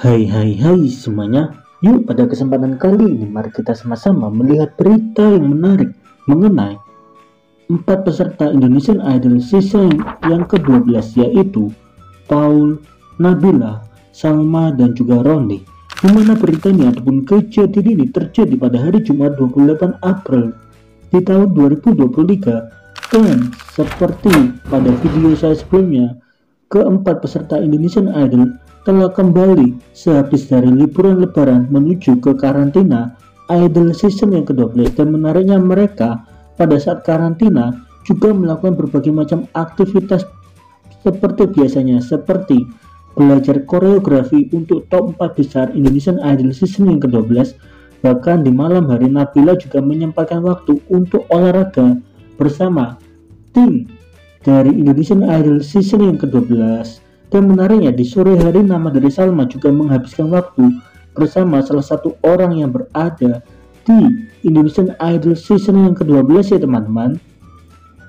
Hai semuanya, yuk pada kesempatan kali ini mari kita sama-sama melihat berita yang menarik mengenai 4 peserta Indonesian Idol season yang ke-12, yaitu Paul, Nabila, Salma, dan juga Roni, di mana berita ini ataupun kejadian ini terjadi pada hari Jumat 28 April di tahun 2023. Dan seperti pada video saya sebelumnya, keempat peserta Indonesian Idol telah kembali sehabis dari liburan lebaran menuju ke karantina Idol season yang ke-12, dan menariknya mereka pada saat karantina juga melakukan berbagai macam aktivitas seperti biasanya, seperti belajar koreografi untuk top 4 besar Indonesian Idol season yang ke-12. Bahkan di malam hari, Nabila juga menyempatkan waktu untuk olahraga bersama tim dari Indonesian Idol season yang ke-12. Dan menariknya, di sore hari nama dari Salma juga menghabiskan waktu bersama salah satu orang yang berada di Indonesian Idol season yang ke-12 ya teman-teman.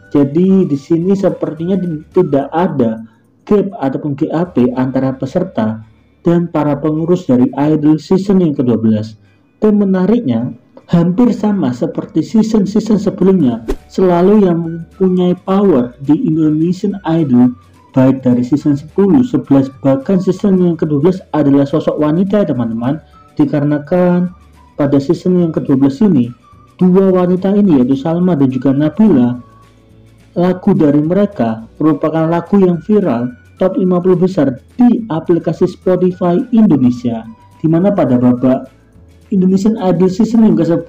Jadi di sini sepertinya tidak ada gap ataupun GAP antara peserta dan para pengurus dari Idol season yang ke-12. Dan menariknya, hampir sama seperti season-season sebelumnya, selalu yang mempunyai power di Indonesian Idol, baik dari season 10, 11, bahkan season yang ke-12 adalah sosok wanita teman-teman. Dikarenakan pada season yang ke-12 ini, dua wanita ini yaitu Salma dan juga Nabila, lagu dari mereka merupakan lagu yang viral top 50 besar di aplikasi Spotify Indonesia, dimana pada babak Indonesian Idol season yang ke-10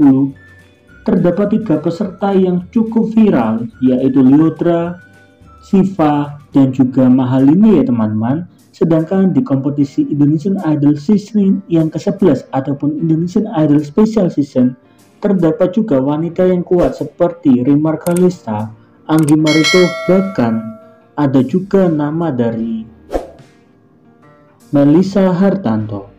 terdapat 3 peserta yang cukup viral, yaitu Lyodra, Syifa, dan juga Mahalini ya teman-teman. Sedangkan di kompetisi Indonesian Idol season yang ke-11 ataupun Indonesian Idol Special Season, terdapat juga wanita yang kuat seperti Rimarkalista, Anggi Marito, bahkan ada juga nama dari Melissa Hartanto.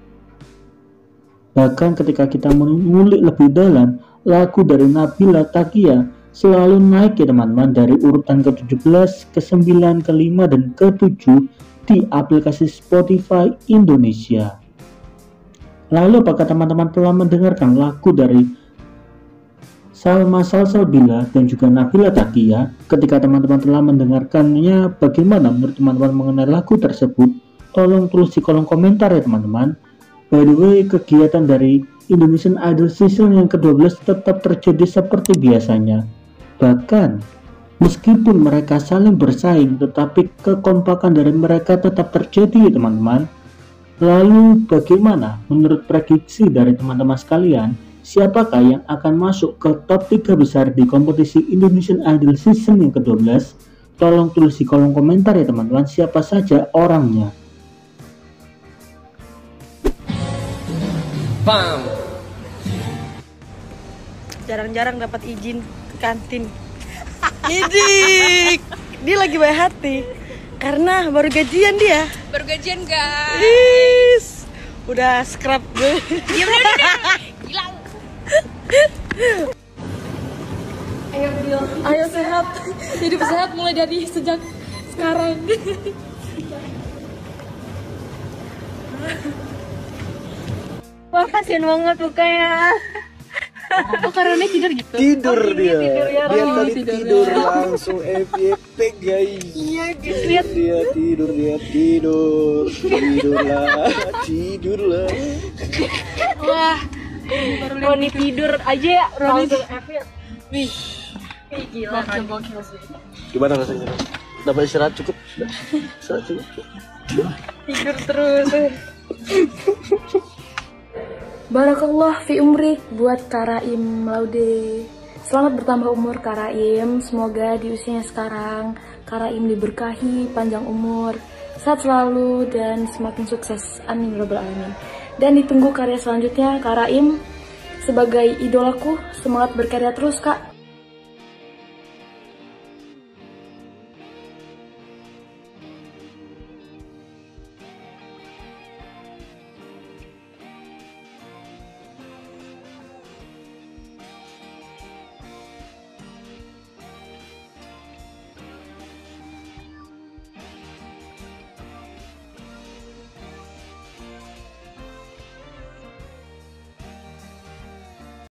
Bahkan ketika kita mengulik lebih dalam, lagu dari Nabila Taqiyyah selalu naik ya teman-teman, dari urutan ke-17, ke-9, ke-5, dan ke-7 di aplikasi Spotify Indonesia. Lalu apakah teman-teman telah mendengarkan lagu dari Salma Salsabila dan juga Nabila Taqiyyah? Ketika teman-teman telah mendengarkannya, bagaimana menurut teman-teman mengenai lagu tersebut? Tolong tulis di kolom komentar ya teman-teman. By the way, kegiatan dari Indonesian Idol season yang ke-12 tetap terjadi seperti biasanya. Bahkan meskipun mereka saling bersaing, tetapi kekompakan dari mereka tetap terjadi teman-teman. Lalu bagaimana menurut prediksi dari teman-teman sekalian, siapakah yang akan masuk ke top 3 besar di kompetisi Indonesian Idol season yang ke-12? Tolong tulis di kolom komentar ya teman-teman, siapa saja orangnya. Bam. Jarang-jarang dapat izin ke kantin. Idik, dia lagi baik hati karena baru gajian dia. Baru gajian guys. Udah scrap gue. Iya bener. Gila. Ayo Bil, ayo sehat. Hidup sehat mulai dari sejak sekarang. Wah, kasihan banget mukanya. Oh, karena tidur gitu? Tidur oh, dia. Tidur, ya, dia tadi tidur ya. Langsung FYP guys. Iya guys, lihat. Dia tidur. Tidurlah. Wah, Roni tidur aja ya. Roni langsung FYP. Wih, gila. Gimana rasanya? Dapat istirahat cukup? Tidur terus. Barakallah fi umrik buat Karaim Laude. Selamat bertambah umur Karaim. Semoga di usianya sekarang Karaim diberkahi, panjang umur, sehat selalu, dan semakin sukses. Amin robbal alamin. Dan ditunggu karya selanjutnya Karaim. Sebagai idolaku, semangat berkarya terus kak.